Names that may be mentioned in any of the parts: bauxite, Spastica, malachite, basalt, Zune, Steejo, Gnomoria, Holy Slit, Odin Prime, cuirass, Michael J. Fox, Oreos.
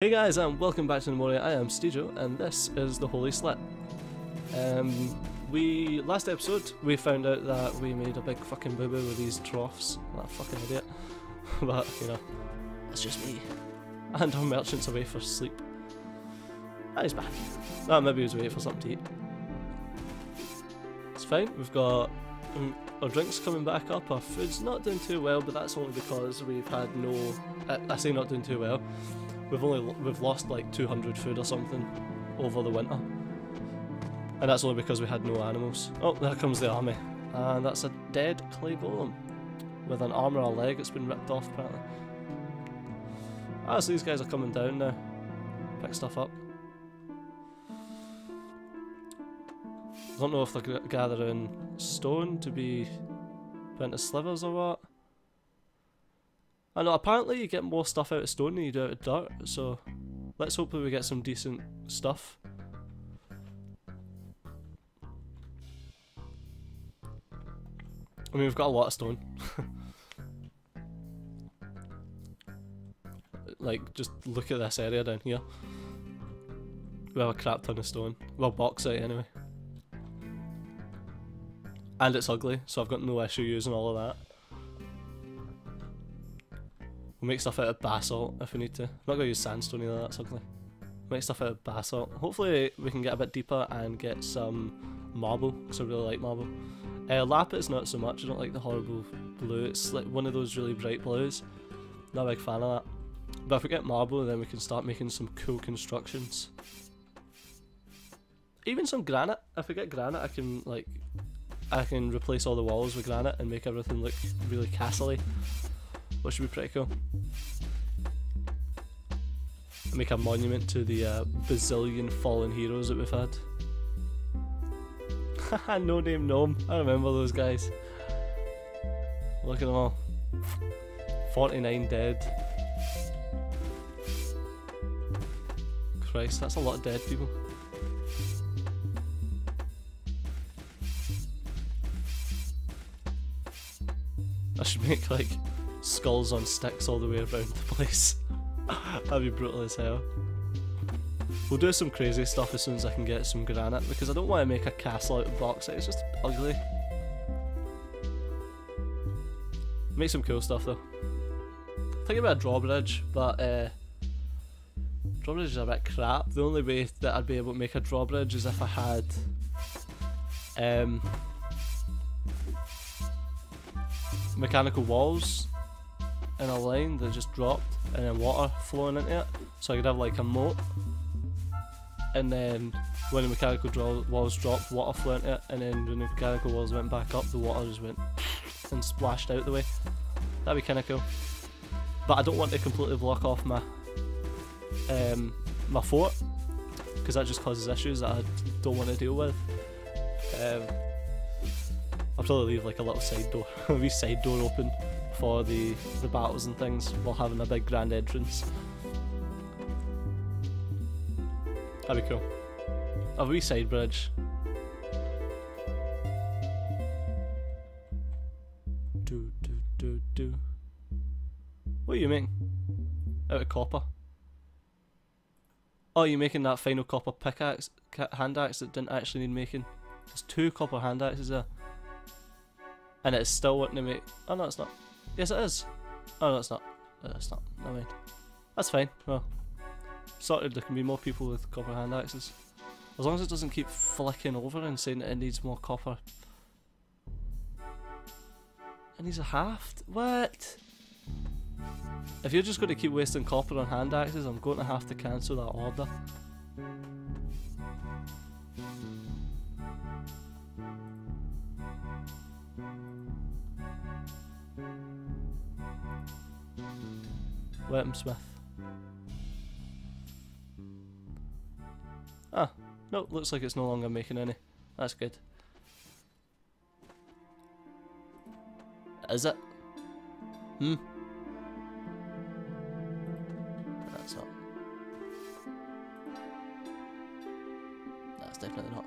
Hey guys, and welcome back to Gnomoria. I am Steejo, and this is the Holy Slit. Last episode, we found out that we made a big fucking boo-boo with these troughs. What a fucking idiot. But, you know, that's just me. And our merchant's away for sleep. Ah, he's back. Ah, maybe he was away for something to eat. It's fine, we've got our drink's coming back up, our food's not doing too well, but that's only because we've had no... I say not doing too well. We've lost like 200 food or something over the winter, and that's only because we had no animals. Oh, there comes the army, and that's a dead clay golem with an arm or a leg that's been ripped off apparently. Ah, so these guys are coming down now, pick stuff up. I don't know if they're gathering stone to be put into slivers or what. I know, apparently you get more stuff out of stone than you do out of dirt, so let's hope that we get some decent stuff. I mean, we've got a lot of stone. Like, just look at this area down here. We have a crap ton of stone. Well, bauxite anyway. And it's ugly, so I've got no issue using all of that. We'll make stuff out of basalt if we need to. I'm not going to use sandstone either, that's ugly. Make stuff out of basalt. Hopefully we can get a bit deeper and get some marble, because I really like marble. Lapis not so much, I don't like the horrible blue. It's like one of those really bright blues. Not a big fan of that. But if we get marble, then we can start making some cool constructions. Even some granite. If we get granite, I can replace all the walls with granite and make everything look really castle-y, which should be pretty cool. I make a monument to the bazillion fallen heroes that we've had. Haha, No Name Gnome, I remember those guys. Look at them all. 49 dead. Christ, that's a lot of dead people. I should make like skulls on sticks all the way around the place. That'd be brutal as hell. We'll do some crazy stuff as soon as I can get some granite, because I don't want to make a castle out of bauxite, it's just ugly. Make some cool stuff though. Thinking about a drawbridge, but drawbridges are a bit crap. The only way that I'd be able to make a drawbridge is if I had mechanical walls in a line that just dropped, and then water flowing into it, so I could have like a moat, and then when the mechanical walls dropped, water flew into it, and then when the mechanical walls went back up, the water just went and splashed out the way. That'd be kinda cool, but I don't want to completely block off my my fort, because that just causes issues that I don't want to deal with. I'll probably leave like a little side door, a wee side door open for the battles and things, while having a big grand entrance. That'd be cool. A wee side bridge. What are you making? Out of copper. Oh, you're making that final copper pickaxe, hand axe that didn't actually need making. There's two copper hand axes there. And it's still wanting to make... Oh no, it's not. Yes it is. Oh no, it's not. No, it's not. Never mind. That's fine. Well, sorted, there can be more people with copper hand axes. As long as it doesn't keep flicking over and saying that it needs more copper. It needs a haft? What? If you're just going to keep wasting copper on hand axes, I'm going to have to cancel that order. Weaponsmith. Ah, no, looks like it's no longer making any. That's good. Is it? Hmm. That's not. That's definitely not.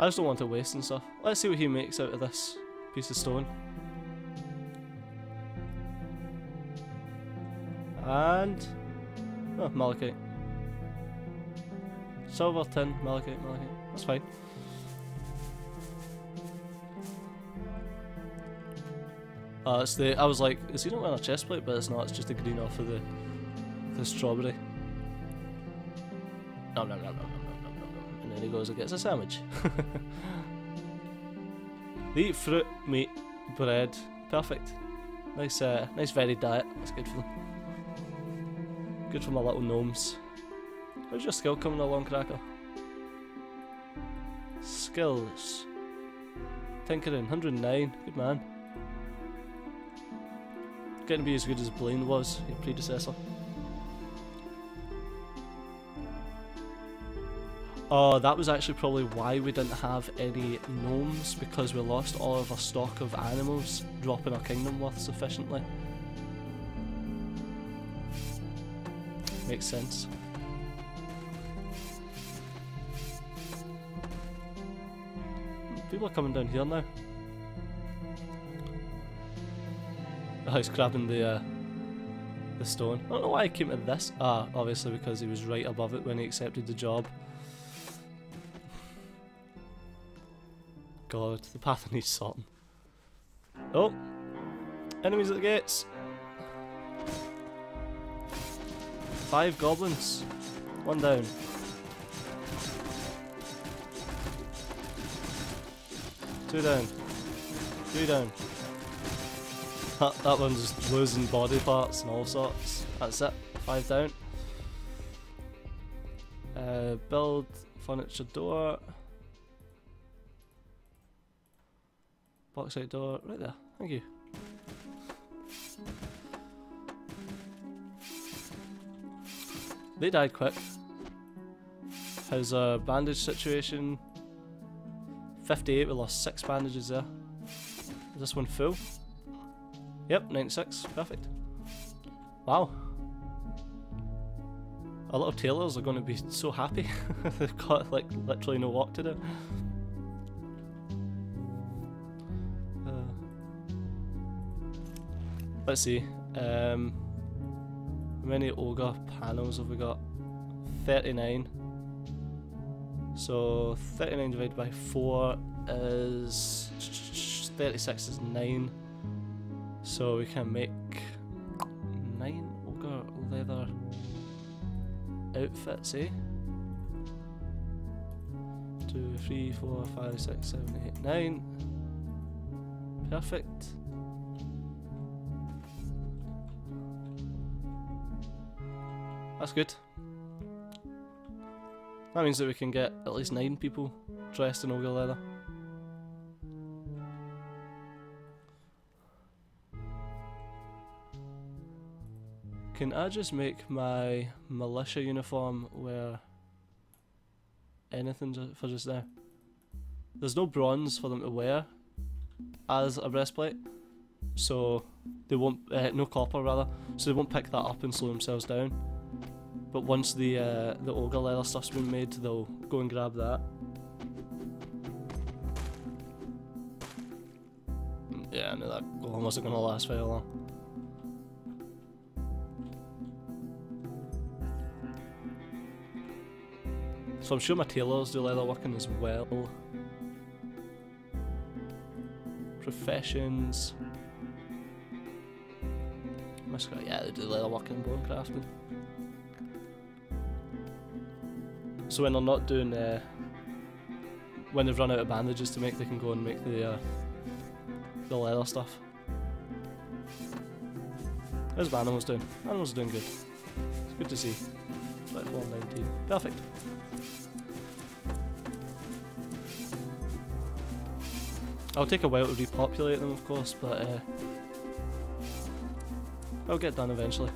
I just don't want to waste and stuff. Let's see what he makes out of this piece of stone. And... oh, malachite. Silver, tin, malachite, malachite. That's fine. It's the... I was like, is he not wearing a chest plate? But it's not, it's just the green off of the strawberry. Nom nom nom nom nom nom nom nom. And then he goes and gets a sandwich. They eat fruit, meat, bread. Perfect. Nice, nice varied diet. That's good for them. Good for my little gnomes. How's your skill coming along, Cracker? Skills. Tinkering, 109. Good man. Getting to be as good as Blaine was, your predecessor. Oh, that was actually probably why we didn't have any gnomes, because we lost all of our stock of animals, dropping our kingdom worth sufficiently. Makes sense. People are coming down here now. Oh, he's grabbing the stone. I don't know why I came to this. Ah, obviously because he was right above it when he accepted the job. God, the path needs sorting. Oh! Enemies at the gates! 5 goblins. 1 down. Two down. Three down. That one's just losing body parts and all sorts. That's it. 5 down. Build furniture door. Boxite door. Right there. Thank you. They died quick. How's our bandage situation? 58, we lost 6 bandages there. Is this one full? Yep, 96, perfect. Wow. Our little tailors are going to be so happy. They've got like literally no work to do. Let's see. How many ogre panels have we got? 39. So 39 divided by 4 is 36 is 9. So we can make 9 ogre leather outfits, eh? 2, 3, 4, 5, 6, 7, 8, 9. Perfect. That's good. That means that we can get at least 9 people dressed in ogre leather. Can I just make my militia uniform wear anything for just now? There's no bronze for them to wear as a breastplate, so they won't, no copper rather, so they won't pick that up and slow themselves down. But once the ogre leather stuff's been made, they'll go and grab that. Yeah, I knew that one wasn't going to last very long. So I'm sure my tailors do leather working as well. Professions. Yeah, they do leather working and bone crafting. So when they're not doing, when they've run out of bandages to make, they can go and make the leather stuff. How's my animals doing? Animals are doing good. It's good to see. Like 119. Perfect. I'll take a while to repopulate them, of course, but I'll get done eventually.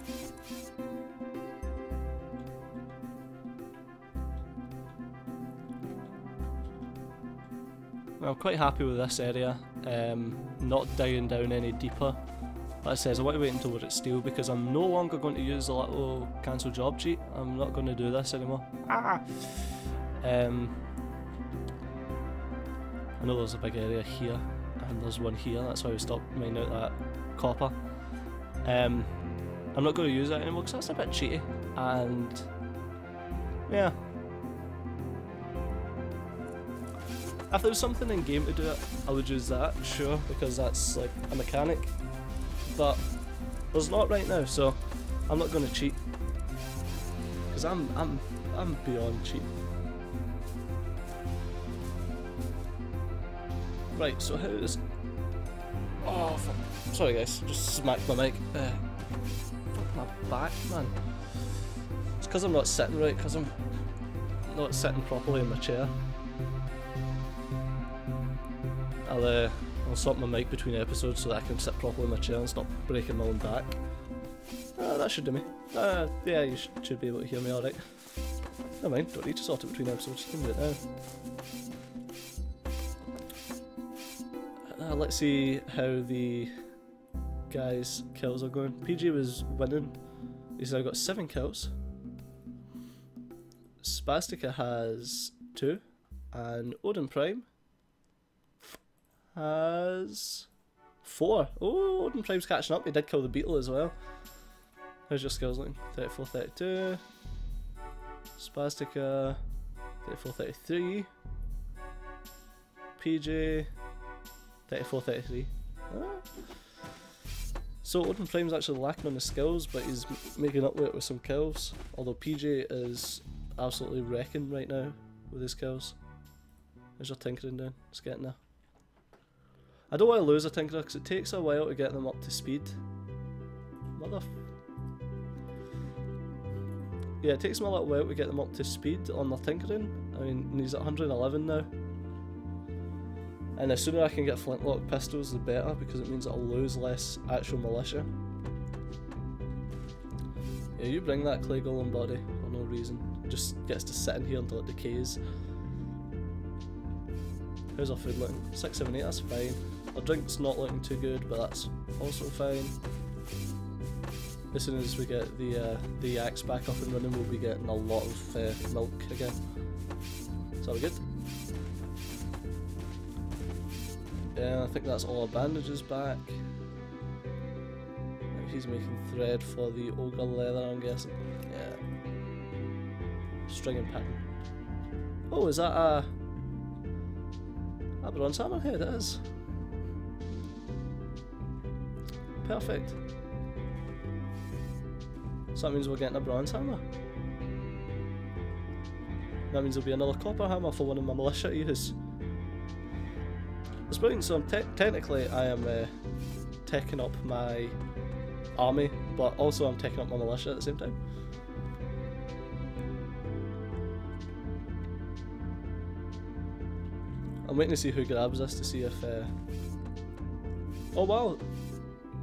I'm quite happy with this area, not digging down any deeper. Like I says, I want to wait until we're at steel because I'm no longer going to use the little cancel job cheat. I'm not going to do this anymore. I know there's a big area here, and there's one here, that's why we stopped mining out that copper. I'm not going to use that anymore because that's a bit cheaty, and yeah. If there was something in game to do it, I would use that, sure, because that's like a mechanic, but there's not right now, so I'm not going to cheat, because I'm beyond cheat. Right, so how is... Oh, fuck. Sorry guys, just smacked my mic. Fuck my back, man. It's because I'm not sitting right, because I'm not sitting properly in my chair. I'll sort my mic between episodes so that I can sit properly in my chair and stop breaking my own back. That should do me. Yeah, you should be able to hear me alright. Never mind, don't need to sort it between episodes, you can do it now. Let's see how the guys' kills are going. PG was winning. He's now got 7 kills. Spastica has 2. And Odin Prime has 4. Oh, Odin Prime's catching up. He did kill the beetle as well. How's your skills looking? 34, 32. Spastica, 34, 33. PJ, 34, 33. So Odin Prime's actually lacking on his skills, but he's making up with it with some kills. Although PJ is absolutely wrecking right now with his kills. There's your tinkering down. It's getting there. I don't want to lose a tinkerer because it takes a while to get them up to speed. Motherf. Yeah, it takes them a little while to get them up to speed on their tinkering. I mean, he's at 111 now. And the sooner I can get flintlock pistols, the better, because it means I'll lose less actual militia. Yeah, you bring that clay golem body for no reason. It just gets to sit in here until it decays. How's our food looking? 6, 7, 8, that's fine. Our drink's not looking too good, but that's also fine. As soon as we get the axe back up and running, we'll be getting a lot of milk again. Is that good? Yeah, I think that's all our bandages back. He's making thread for the ogre leather, I'm guessing. Yeah. String and pattern. Oh, is that a bronze hammer head? It is. Perfect. So that means we're getting a bronze hammer. That means there'll be another copper hammer for one of my militia to use. It's brilliant, so I'm technically I am teching up my army, but also I'm teching up my militia at the same time. I'm waiting to see who grabs this to see if... Oh wow!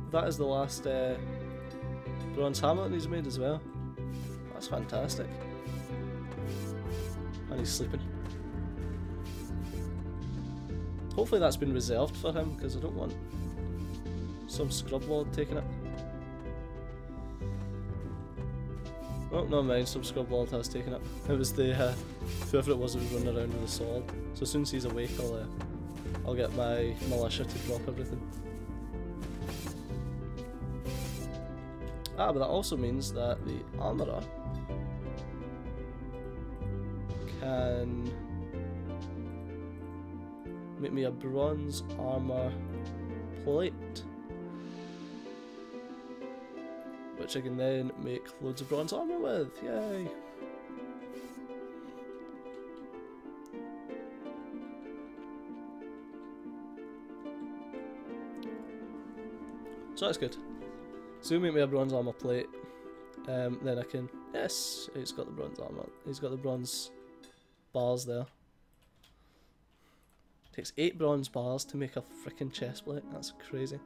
That is the last bronze hammer that he's made as well. That's fantastic. And he's sleeping. Hopefully that's been reserved for him, because I don't want some scrub lord taking it. Oh, never mind, some scrub lord has taken it. It was the, whoever it was that was running around with a sword. So as soon as he's awake, I'll get my militia to drop everything. Ah, but that also means that the armourer can make me a bronze armour plate, which I can then make loads of bronze armour with, yay! So that's good. So he'll make me a bronze armour plate, then I can, yes, he's got the bronze armour, he's got the bronze bars there. Takes 8 bronze bars to make a frickin' chest plate, that's crazy.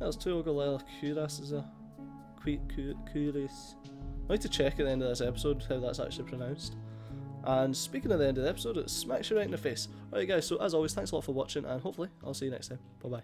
There's 2 ogre leather cuirasses there. Cuirass. I need to check at the end of this episode how that's actually pronounced. And speaking of the end of the episode, it smacks you right in the face. Alright guys, so as always, thanks a lot for watching, and hopefully I'll see you next time. Bye bye.